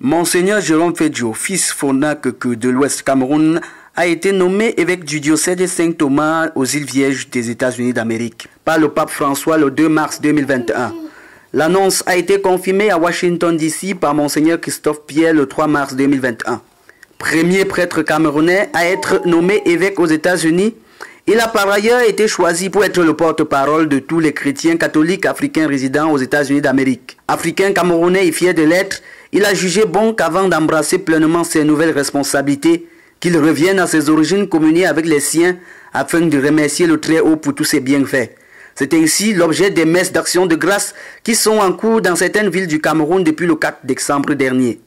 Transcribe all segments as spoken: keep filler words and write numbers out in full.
Monseigneur Jérôme Feudjio, fils Fonakeukeu de l'Ouest Cameroun, a été nommé évêque du diocèse de Saint-Thomas aux îles Vierges des États-Unis d'Amérique par le pape François le deux mars deux mille vingt et un. L'annonce a été confirmée à Washington D C par Monseigneur Christophe Pierre le trois mars deux mille vingt et un. Premier prêtre camerounais à être nommé évêque aux États-Unis, il a par ailleurs été choisi pour être le porte-parole de tous les chrétiens catholiques africains résidant aux États-Unis d'Amérique. Africain camerounais et fier de l'être, il a jugé bon qu'avant d'embrasser pleinement ses nouvelles responsabilités, qu'il revienne à ses origines communiées avec les siens afin de remercier le Très-Haut pour tous ses bienfaits. C'est ainsi l'objet des messes d'action de grâce qui sont en cours dans certaines villes du Cameroun depuis le quatre décembre dernier.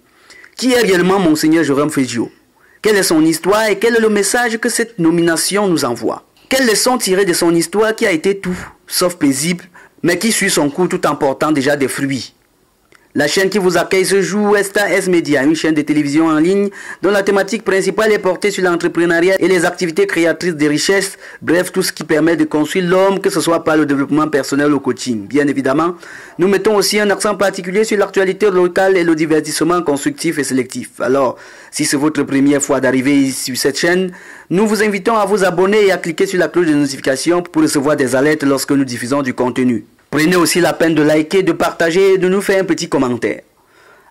Qui est réellement Monseigneur Jérôme Feudjio? Quelle est son histoire et quel est le message que cette nomination nous envoie? Quelles leçons tirées de son histoire qui a été tout, sauf paisible, mais qui suit son cours tout en portant déjà des fruits? La chaîne qui vous accueille ce jour est S T A R S Média, une chaîne de télévision en ligne dont la thématique principale est portée sur l'entrepreneuriat et les activités créatrices de richesses, bref tout ce qui permet de construire l'homme, que ce soit par le développement personnel ou le coaching. Bien évidemment, nous mettons aussi un accent particulier sur l'actualité locale et le divertissement constructif et sélectif. Alors, si c'est votre première fois d'arriver sur cette chaîne, nous vous invitons à vous abonner et à cliquer sur la cloche de notification pour recevoir des alertes lorsque nous diffusons du contenu. Prenez aussi la peine de liker, de partager et de nous faire un petit commentaire.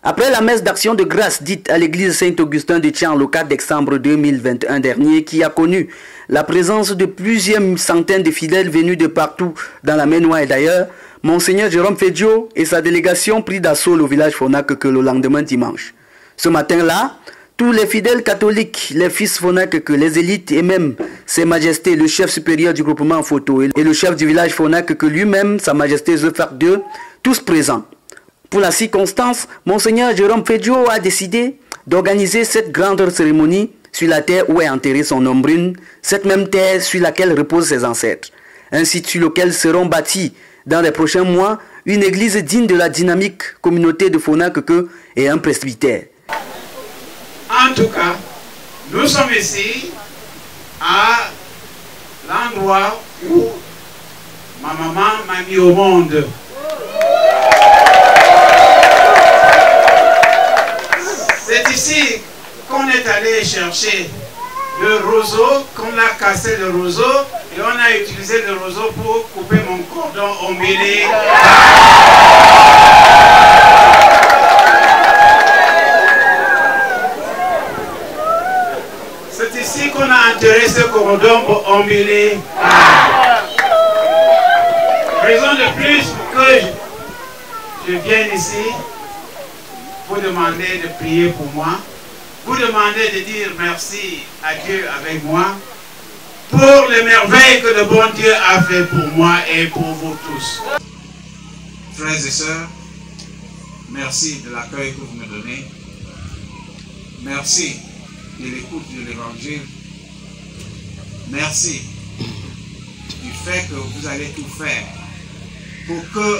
Après la messe d'action de grâce dite à l'église Saint-Augustin de Dschang le quatre décembre deux mille vingt et un dernier, qui a connu la présence de plusieurs centaines de fidèles venus de partout dans la mer Noire et d'ailleurs, Monseigneur Jérôme Feudjio et sa délégation prit d'assaut le village Fonakeukeu le lendemain dimanche. Ce matin-là, tous les fidèles catholiques, les fils Fonakeukeu, les élites et même Ses Majestés, le chef supérieur du groupement en photo et le chef du village Fonakeukeu lui-même, Sa Majesté Zefak deux, tous présents. Pour la circonstance, Monseigneur Jérôme Feudjio a décidé d'organiser cette grande cérémonie sur la terre où est enterré son homme brune, cette même terre sur laquelle reposent ses ancêtres, un site sur lequel seront bâtis dans les prochains mois une église digne de la dynamique communauté de Fonakeukeu et un presbytère. En tout cas, nous sommes ici à l'endroit où ma maman m'a mis au monde. C'est ici qu'on est allé chercher le roseau, qu'on a cassé le roseau et on a utilisé le roseau pour couper mon cordon ombilical. On a enterré ce cordon ombilical. Raison de plus que je, je viens ici vous demander de prier pour moi, vous demander de dire merci à Dieu avec moi pour les merveilles que le bon Dieu a fait pour moi et pour vous tous. Frères et sœurs, merci de l'accueil que vous me donnez. Merci de l'écoute de l'évangile. Merci du fait que vous allez tout faire pour que,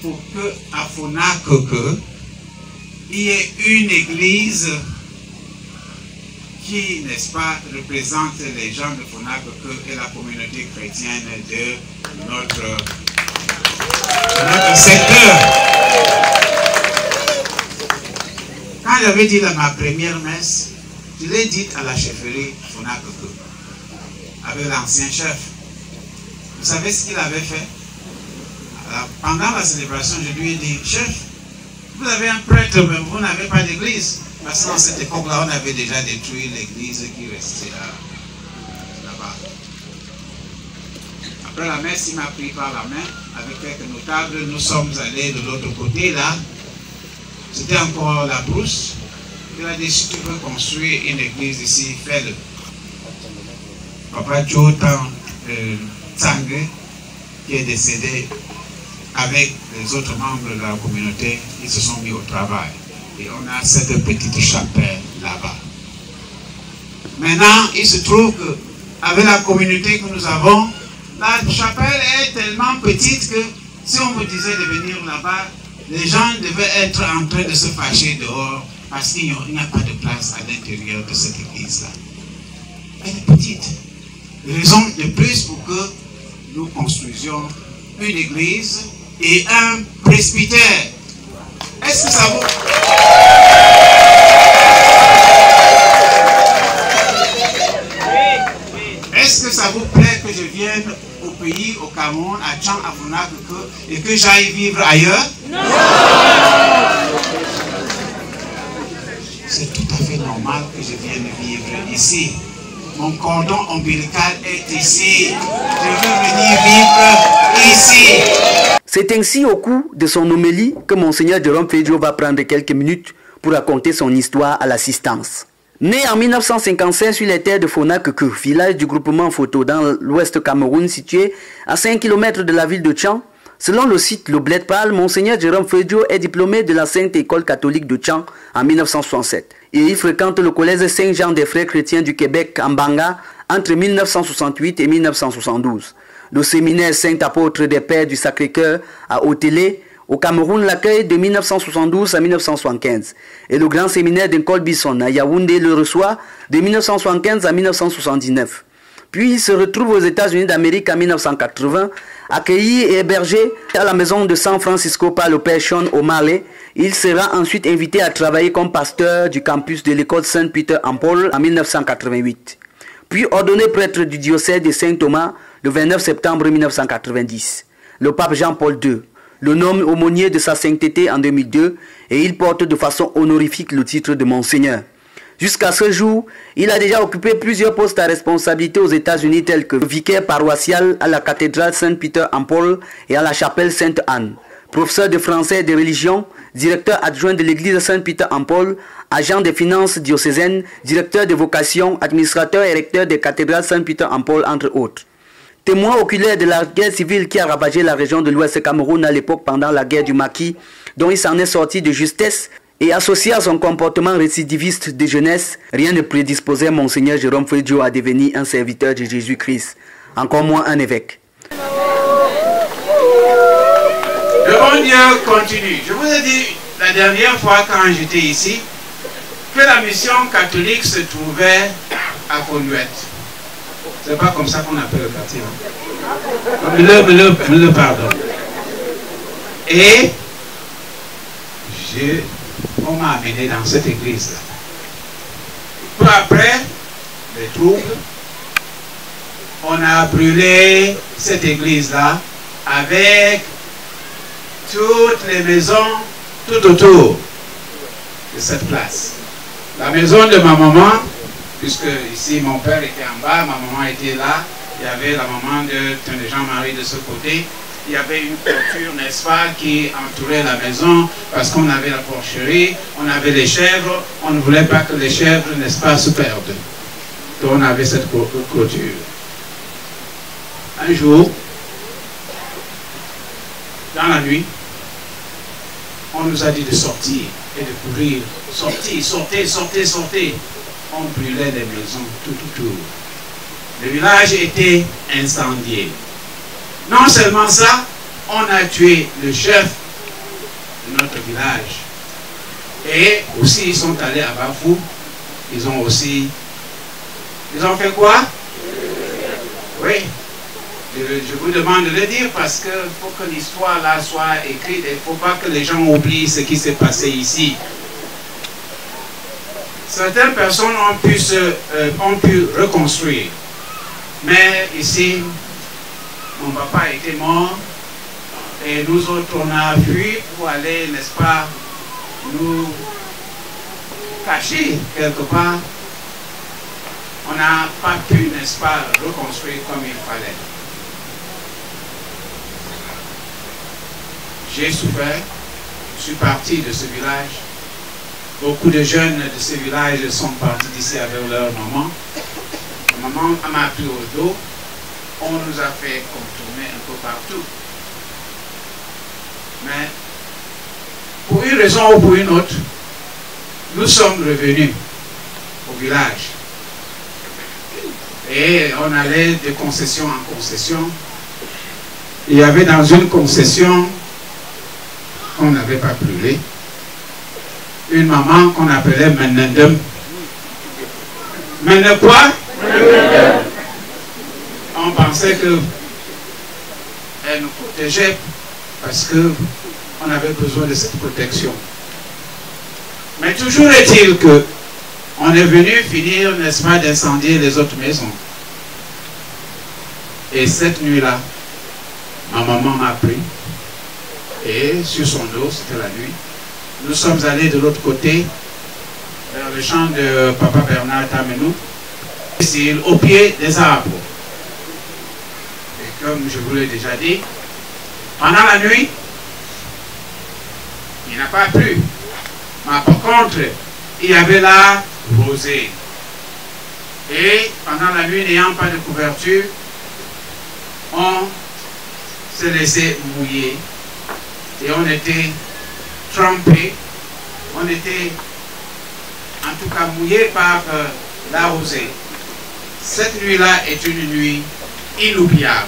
pour que à Fonakeukeu, il y ait une église qui, n'est-ce pas, représente les gens de Fonakeukeu et la communauté chrétienne de notre, notre secteur. Quand j'avais dit à ma première messe, je l'ai dit à la chefferie Fonakeukeu, avec l'ancien chef. Vous savez ce qu'il avait fait? Alors, pendant la célébration, je lui ai dit, chef, vous avez un prêtre, mais vous n'avez pas d'église. Parce qu'en cette époque-là, on avait déjà détruit l'église qui restait là-bas. Après la messe, il m'a pris par la main, avec quelques notables, nous sommes allés de l'autre côté, là. C'était encore la brousse. Il a dit, si tu veux construire une église ici, fais-le. Papa Joe euh, Tsangé, qui est décédé avec les autres membres de la communauté, ils se sont mis au travail. Et on a cette petite chapelle là-bas. Maintenant, il se trouve qu'avec la communauté que nous avons, la chapelle est tellement petite que si on vous disait de venir là-bas, les gens devaient être en train de se fâcher dehors parce qu'il n'y a pas de place à l'intérieur de cette église-là. Elle est petite. Raison de plus pour que nous construisions une église et un presbytère. Est-ce que nous savons? Est-ce que ça vous plaît que je vienne au pays, au Cameroun, à Dschang, à Fonakeukeu et que j'aille vivre ailleurs? Non. C'est tout à fait normal que je vienne vivre ici. Mon cordon ombilical est ici. Je veux venir vivre ici. C'est ainsi au cours de son homélie que Monseigneur Jérôme Feudjio va prendre quelques minutes pour raconter son histoire à l'assistance. Né en mille neuf cent cinquante-cinq sur les terres de Fonakeukeu, village du groupement Foto dans l'ouest Cameroun situé à cinq kilomètres de la ville de Dschang, selon le site le Bledpal, Monseigneur Jérôme Feudjio est diplômé de la Sainte École catholique de Dschang en mille neuf cent soixante-sept et il fréquente le collège Saint-Jean des Frères chrétiens du Québec en Mbanga entre mille neuf cent soixante-huit et mille neuf cent soixante-douze. Le séminaire Saint-Apôtre des Pères du Sacré-Cœur à Otélé, au Cameroun, l'accueille de mille neuf cent soixante-douze à mille neuf cent soixante-quinze et le grand séminaire de Nkolbisson à Yaoundé le reçoit de mille neuf cent soixante-quinze à mille neuf cent soixante-dix-neuf. Puis il se retrouve aux États-Unis d'Amérique en mille neuf cent quatre-vingts, accueilli et hébergé à la maison de San Francisco par le père Sean O'Malley. Il sera ensuite invité à travailler comme pasteur du campus de l'école Saint-Peter-en-Paul en mille neuf cent quatre-vingt-huit, puis ordonné prêtre du diocèse de Saint-Thomas le vingt-neuf septembre mille neuf cent quatre-vingt-dix. Le pape Jean-Paul deux le nomme aumônier de sa sainteté en deux mille deux et il porte de façon honorifique le titre de Monseigneur. Jusqu'à ce jour, il a déjà occupé plusieurs postes à responsabilité aux États-Unis tels que vicaire paroissial à la cathédrale Saint-Peter-en-Paul et à la chapelle Sainte-Anne, professeur de français et de religion, directeur adjoint de l'église Saint-Peter-en-Paul, agent des finances diocésaines, directeur de vocation, administrateur et recteur des cathédrales Saint-Peter-en-Paul entre autres. Témoin oculaire de la guerre civile qui a ravagé la région de l'Ouest Cameroun à l'époque pendant la guerre du Maquis, dont il s'en est sorti de justesse et associé à son comportement récidiviste de jeunesse, rien ne prédisposait Monseigneur Jérôme Feudjio à devenir un serviteur de Jésus-Christ, encore moins un évêque. Le bon Dieu continue. Je vous ai dit la dernière fois quand j'étais ici que la mission catholique se trouvait à Fonouette. C'est pas comme ça qu'on appelle le quartier. Hein? Le, le, le pardon. Et je, on m'a amené dans cette église-là. Peu après, les troubles, on a brûlé cette église-là avec toutes les maisons tout autour de cette place. La maison de ma maman, puisque ici mon père était en bas, ma maman était là, il y avait la maman de, de Jean-Marie de ce côté, il y avait une clôture, n'est-ce pas, qui entourait la maison, parce qu'on avait la porcherie, on avait les chèvres, on ne voulait pas que les chèvres, n'est-ce pas, se perdent. Donc on avait cette clôture. Un jour, dans la nuit, on nous a dit de sortir et de courir. Sortez, sortez, sortez, sortez. On brûlait les maisons tout autour. Le village était incendié. Non seulement ça, on a tué le chef de notre village. Et aussi, ils sont allés à Bafou. Ils ont aussi... Ils ont fait quoi? Oui. Je, je vous demande de le dire parce qu'il faut que l'histoire là soit écrite. Il ne faut pas que les gens oublient ce qui s'est passé ici. Certaines personnes ont pu, se, euh, ont pu reconstruire. Mais ici, mon papa était mort et nous autres, on a fui pour aller, n'est-ce pas, nous cacher quelque part. On n'a pas pu, n'est-ce pas, reconstruire comme il fallait. J'ai souffert, je suis parti de ce village. Beaucoup de jeunes de ce village sont partis d'ici avec leur maman. Maman m'a pris au dos. On nous a fait contourner un peu partout. Mais, pour une raison ou pour une autre, nous sommes revenus au village. Et on allait de concession en concession. Il y avait dans une concession qu'on n'avait pas brûlée. Une maman qu'on appelait Manendem. Manendem quoi? On pensait qu'elle nous protégeait parce qu'on avait besoin de cette protection. Mais toujours est-il que on est venu finir, n'est-ce pas, d'incendier les autres maisons. Et cette nuit-là, ma maman m'a pris. Et sur son dos, c'était la nuit. Nous sommes allés de l'autre côté, vers le champ de Papa Bernard Tamenou, ici, au pied des arbres. Et comme je vous l'ai déjà dit, pendant la nuit, il n'a pas plu. Mais par contre, il y avait la rosée. Et pendant la nuit, n'ayant pas de couverture, on s'est laissé mouiller. Et on était trempé, on était en tout cas mouillé par euh, la rosée. Cette nuit-là est une nuit inoubliable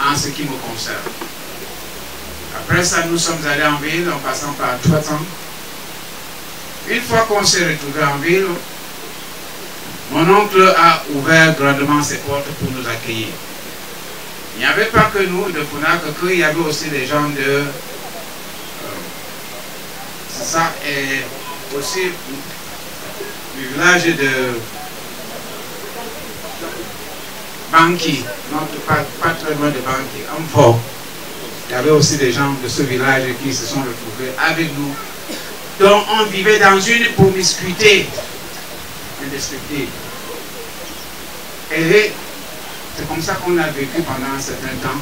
en ce qui me concerne. Après ça, nous sommes allés en ville en passant par Trois-Temps. Une fois qu'on s'est retrouvé en ville, mon oncle a ouvert grandement ses portes pour nous accueillir. Il n'y avait pas que nous de Fonakeukeu, il y avait aussi les gens de ça et aussi du village de Banki, non, pas, pas très loin de Banki, Amfort. Il y avait aussi des gens de ce village qui se sont retrouvés avec nous, dont on vivait dans une promiscuité indescriptible. Et c'est comme ça qu'on a vécu pendant un certain temps.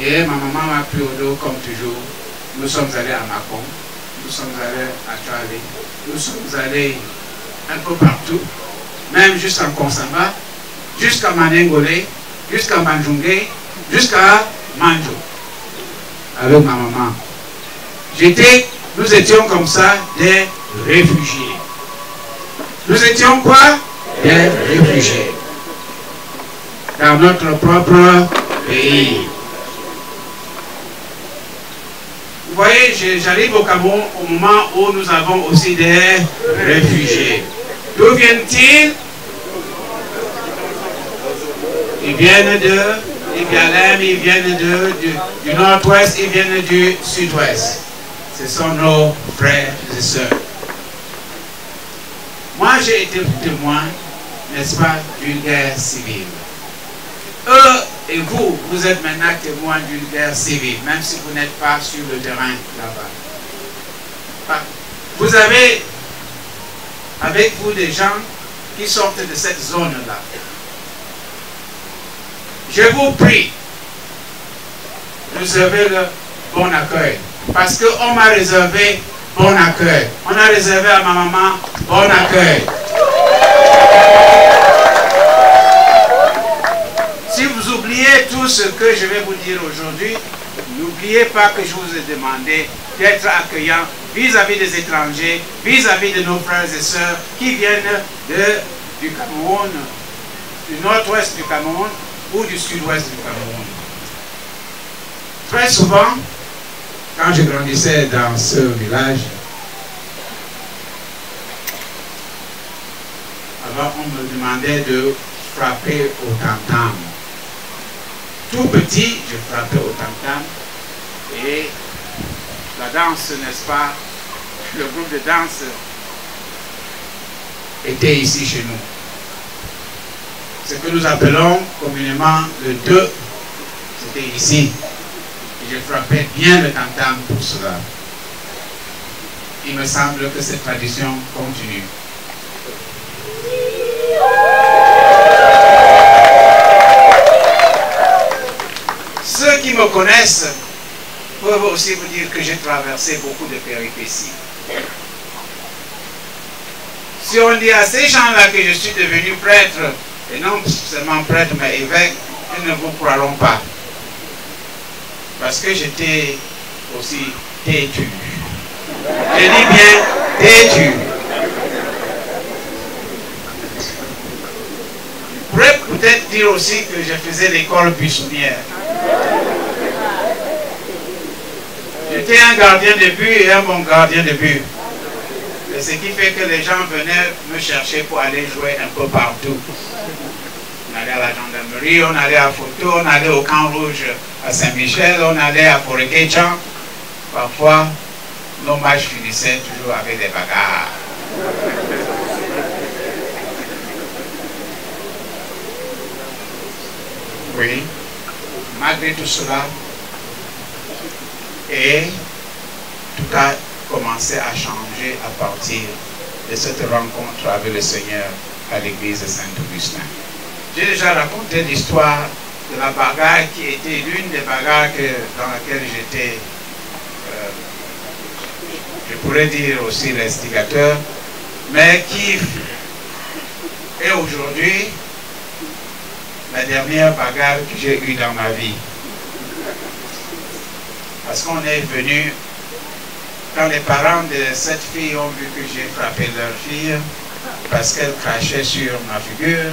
Et ma maman m'a pris au dos comme toujours. Nous sommes allés à Macon. Nous sommes allés à Charlie, nous sommes allés un peu partout, même jusqu'en Nconsamba, jusqu'à Manengolé, jusqu'à Manjungé, jusqu'à Manjo, avec ma maman. J'étais, nous étions comme ça des réfugiés. Nous étions quoi? Des réfugiés. Dans notre propre pays. Vous voyez, j'arrive au Cameroun au moment où nous avons aussi des réfugiés. D'où viennent-ils? Ils viennent de Ibialem, ils viennent de, du, du nord-ouest, ils viennent du sud-ouest. Ce sont nos frères et sœurs. Moi, j'ai été témoin, n'est-ce pas, d'une guerre civile. Eux et vous, vous êtes maintenant témoin d'une guerre civile, même si vous n'êtes pas sur le terrain là-bas. Vous avez avec vous des gens qui sortent de cette zone-là. Je vous prie, réservez le bon accueil. Parce qu'on m'a réservé bon accueil. On a réservé à ma maman bon accueil. Si vous oubliez tout ce que je vais vous dire aujourd'hui, n'oubliez pas que je vous ai demandé d'être accueillant vis-à-vis des étrangers, vis-à-vis de nos frères et sœurs qui viennent de, du Cameroun, du nord-ouest du Cameroun ou du sud-ouest du Cameroun. Très souvent, quand je grandissais dans ce village, alors on me demandait de frapper au tam-tam. Tout petit, je frappais au tam-tam et la danse, n'est-ce pas, le groupe de danse était ici chez nous. Ce que nous appelons communément le deux, c'était ici. Et je frappais bien le tam-tam pour cela. Il me semble que cette tradition continue. Ceux qui me connaissent peuvent aussi vous dire que j'ai traversé beaucoup de péripéties. Si on dit à ces gens-là que je suis devenu prêtre, et non seulement prêtre, mais évêque, ils ne vous croiront pas. Parce que j'étais aussi têtu. Je dis bien têtu. Je pourrais peut-être dire aussi que je faisais l'école buissonnière. J'étais un gardien de but et un bon gardien de but. Et ce qui fait que les gens venaient me chercher pour aller jouer un peu partout. On allait à la gendarmerie, on allait à Photo, on allait au Camp Rouge à Saint-Michel, on allait à Fonakeukeu. Parfois, nos matchs finissaient toujours avec des bagarres. Oui, malgré tout cela, et tout a commencé à changer à partir de cette rencontre avec le Seigneur à l'église de Saint-Augustin. J'ai déjà raconté l'histoire de la bagarre qui était l'une des bagarres que, dans laquelle j'étais, euh, je pourrais dire aussi l'instigateur, mais qui est aujourd'hui la dernière bagarre que j'ai eue dans ma vie. Parce qu'on est venu, quand les parents de cette fille ont vu que j'ai frappé leur fille, parce qu'elle crachait sur ma figure,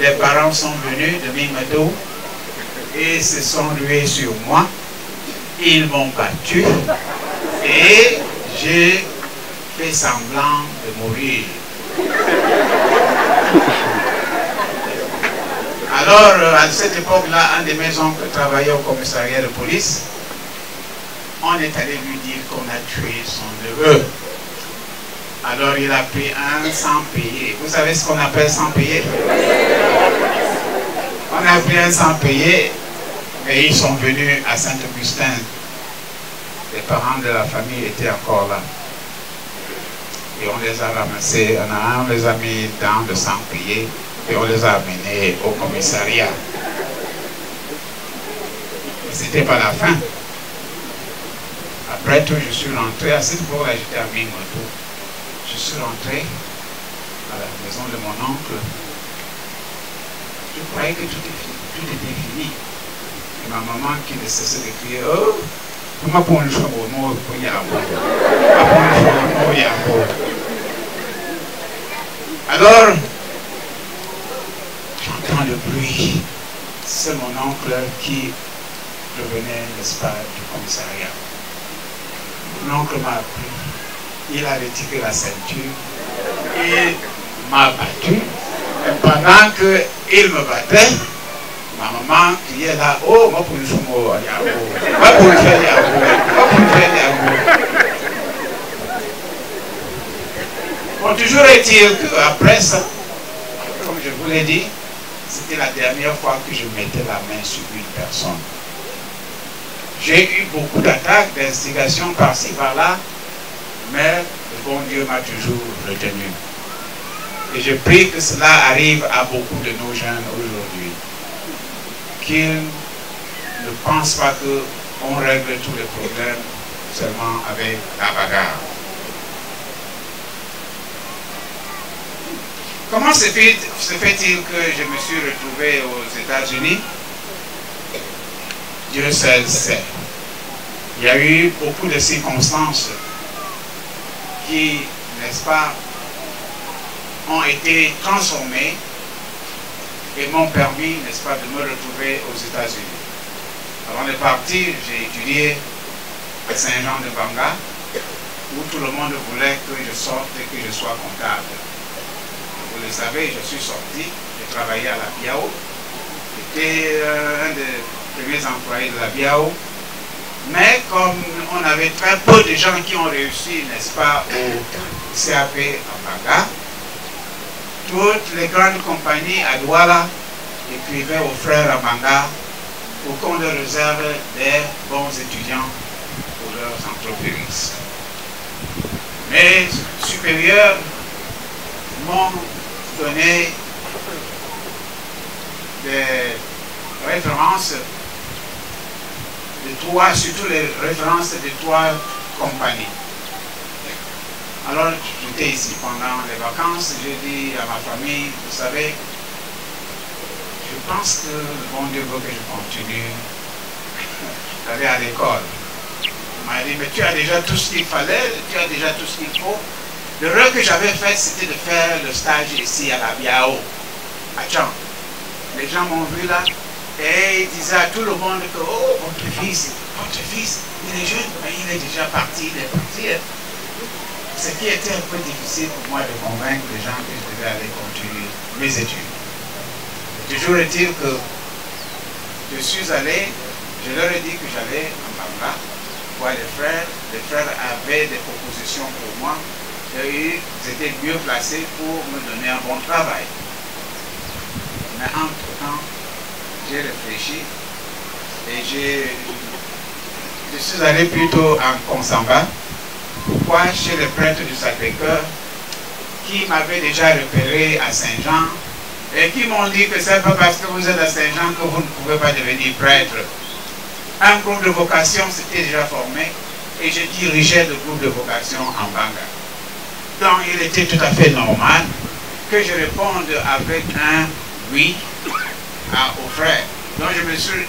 les parents sont venus de Mimeto et se sont rués sur moi. Ils m'ont battu et j'ai fait semblant de mourir. Alors, à cette époque-là, un de mes oncles travaillait au commissariat de police. On est allé lui dire qu'on a tué son neveu. Alors il a pris un sans payer. Vous savez ce qu'on appelle sans payer? On a pris un sans payer et ils sont venus à Saint-Augustin. Les parents de la famille étaient encore là. Et on les a ramassés, on, a, on les a mis dans le sans payer et on les a amenés au commissariat. Mais ce n'était pas la fin. Après tout, je suis rentré, à cette fois j'étais à Mimeto. Je suis rentré à la maison de mon oncle. Je croyais que tout, est, tout était fini. Et ma maman qui ne cessait de crier, oh, comment pour le chapeau, moi, pour y avoir. Alors, j'entends le bruit. C'est mon oncle qui revenait, n'est-ce pas, du commissariat. Mon oncle m'a appris. Il a retiré la ceinture et m'a battu. Et pendant qu'il me battait, ma maman criait là, oh, moi pour le choumo, moi pour le faire yabou, moi pour le faire yabou. Bon, toujours est-il qu'après ça, comme je vous l'ai dit, c'était la dernière fois que je mettais la main sur une personne. J'ai eu beaucoup d'attaques, d'instigations par-ci, par-là. Mais le bon Dieu m'a toujours retenu. Et je prie que cela arrive à beaucoup de nos jeunes aujourd'hui. Qu'ils ne pensent pas qu'on règle tous les problèmes seulement avec la bagarre. Comment se fait-il que je me suis retrouvé aux États-Unis? Dieu seul sait. Il y a eu beaucoup de circonstances qui, n'est-ce pas, ont été transformés et m'ont permis, n'est-ce pas, de me retrouver aux États-Unis. Avant de partir, j'ai étudié à Saint-Jean-de-Mbanga, où tout le monde voulait que je sorte et que je sois comptable. Vous le savez, je suis sorti, j'ai travaillé à la B I A O, j'étais euh, un des premiers employés de la B I A O. Mais comme on avait très peu de gens qui ont réussi, n'est-ce pas, au C A P en Mbanga, toutes les grandes compagnies à Douala écrivaient aux frères à Mbanga pour qu'on leur réserve des bons étudiants pour leurs entreprises. Mes supérieurs m'ont donné des références de trois, surtout les références de trois compagnies. Alors, j'étais ici pendant les vacances, j'ai dit à ma famille, vous savez, je pense que le bon Dieu veut que je continue d'aller à l'école. Il m'a dit, mais tu as déjà tout ce qu'il fallait, tu as déjà tout ce qu'il faut. Le rêve que j'avais fait, c'était de faire le stage ici à la B I A O, à Dschang. Les gens m'ont vu là. Et il disait à tout le monde que, oh, votre fils, votre fils, il est jeune, mais il est déjà parti, il est parti. Ce qui était un peu difficile pour moi de convaincre les gens que je devais aller continuer mes études. Toujours est-il que je suis allé, je leur ai dit que j'allais en Mbanga, pourquoi les frères, les frères avaient des propositions pour moi et ils étaient mieux placés pour me donner un bon travail. Mais entre-temps, j'ai réfléchi et j'ai... Je suis allé plutôt en Nconsamba. Pourquoi? Chez les prêtres du Sacré-Cœur qui m'avaient déjà repéré à Saint-Jean et qui m'ont dit que c'est pas parce que vous êtes à Saint-Jean que vous ne pouvez pas devenir prêtre. Un groupe de vocation s'était déjà formé et je dirigeais le groupe de vocation en Mbanga. Donc il était tout à fait normal que je réponde avec un oui à, aux frères. Donc je me suis,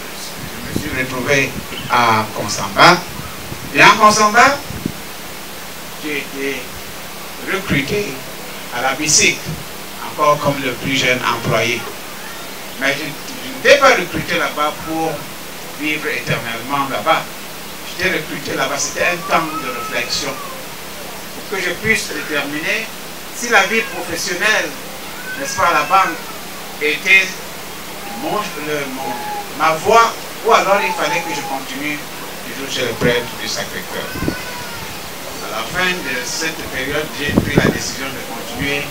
je me suis retrouvé à Nconsamba. Et en Nconsamba, j'ai été recruté à la B I C, encore comme le plus jeune employé. Mais je, je n'étais pas recruté là-bas pour vivre éternellement là-bas. J'étais recruté là-bas, c'était un temps de réflexion. Pour que je puisse déterminer si la vie professionnelle, n'est-ce pas, à la banque, était mon, le, mon, ma voie, ou alors il fallait que je continue toujours chez le prêtre du Sacré-Cœur. À la fin de cette période, j'ai pris la décision de continuer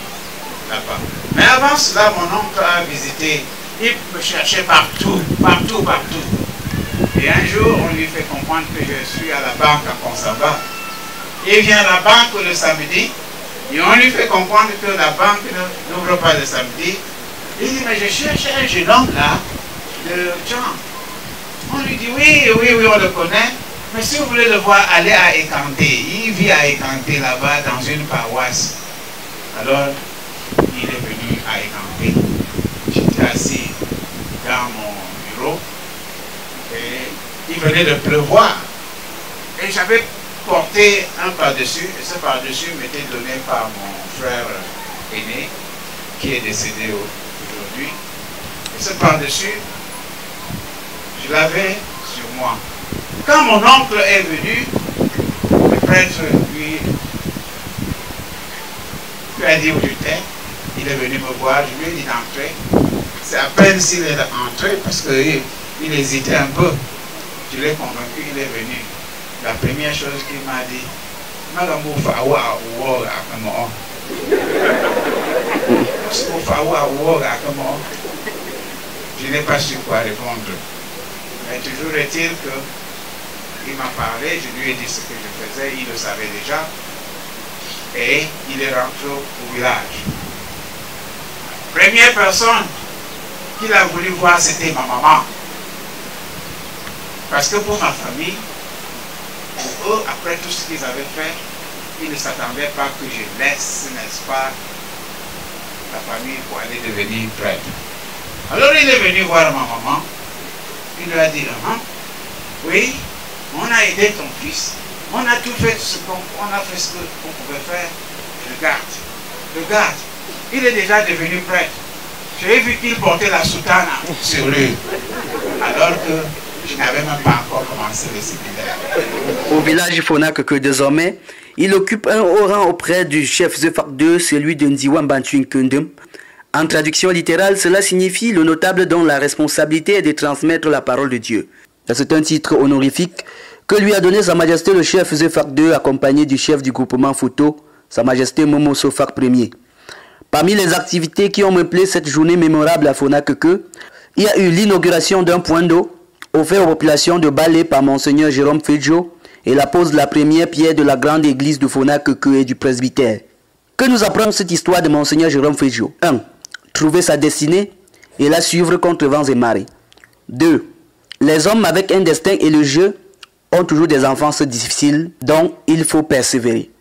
là-bas. Mais avant cela, mon oncle a visité. Il me cherchait partout, partout, partout. Et un jour, on lui fait comprendre que je suis à la banque à Nconsamba. Il vient à la banque le samedi. Et on lui fait comprendre que la banque n'ouvre pas le samedi. Il dit, mais je cherche un jeune homme là, de Dschang. On lui dit, oui, oui, oui, on le connaît. Mais si vous voulez le voir, allez à Écanté. Il vit à Écanté là-bas dans une paroisse. Alors, il est venu à Écanté. J'étais assis dans mon bureau et il venait de pleuvoir. Et j'avais porté un par-dessus et ce par-dessus m'était donné par mon frère aîné qui est décédé aujourd'hui. Et ce par-dessus, je l'avais sur moi. Quand mon oncle est venu, le prêtre lui, lui a dit où j'étais. Il est venu me voir, je lui ai dit d'entrer. C'est à peine s'il est entré parce qu'il il hésitait un peu. Je l'ai convaincu, il est venu. La première chose qu'il m'a dit, Madame Moufawa Ouor Akamon. Moufawa Ouor Akamon. Je n'ai pas su quoi répondre. Mais toujours est-il que. Il m'a parlé, je lui ai dit ce que je faisais, il le savait déjà. Et il est rentré au village. La première personne qu'il a voulu voir, c'était ma maman. Parce que pour ma famille, pour eux, après tout ce qu'ils avaient fait, ils ne s'attendaient pas que je laisse, n'est-ce pas, la famille pour aller devenir prêtre. Alors il est venu voir ma maman. Il lui a dit, maman, oui, on a aidé ton fils, on a tout fait ce qu'on a fait ce qu'on pouvait faire. Regarde, regarde, il est déjà devenu prêtre. J'ai vu qu'il portait la soutane sur lui, alors que je n'avais même pas encore commencé le séminaire. Au village Fonakeukeu désormais, il occupe un haut rang auprès du chef Zefak deux, celui de Ndiwa Mbanchun Kundum. En traduction littérale, cela signifie le notable dont la responsabilité est de transmettre la parole de Dieu. C'est un titre honorifique que lui a donné Sa Majesté le chef Zefak deux, accompagné du chef du groupement photo, Sa Majesté Momo Sofak premier. Parmi les activités qui ont meublé cette journée mémorable à Fonakeukeu, il y a eu l'inauguration d'un point d'eau offert aux populations de Balé par Monseigneur Jérôme Feudjio et la pose de la première pierre de la grande église de Fonakeukeu et du presbytère. Que nous apprend cette histoire de Monseigneur Jérôme Feudjio? un. Trouver sa destinée et la suivre contre vents et marées. deux. Les hommes avec un destin élogieux ont toujours des enfances difficiles dont il faut persévérer.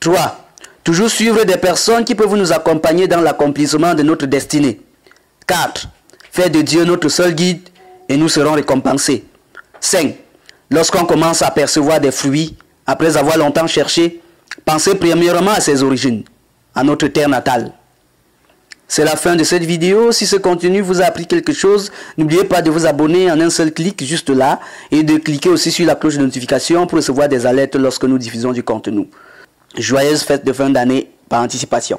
trois. Toujours suivre des personnes qui peuvent nous accompagner dans l'accomplissement de notre destinée. quatre. Faire de Dieu notre seul guide et nous serons récompensés. cinq. Lorsqu'on commence à percevoir des fruits, après avoir longtemps cherché, pensez premièrement à ses origines, à notre terre natale. C'est la fin de cette vidéo. Si ce contenu vous a appris quelque chose, n'oubliez pas de vous abonner en un seul clic juste là et de cliquer aussi sur la cloche de notification pour recevoir des alertes lorsque nous diffusons du contenu. Joyeuses fêtes de fin d'année par anticipation.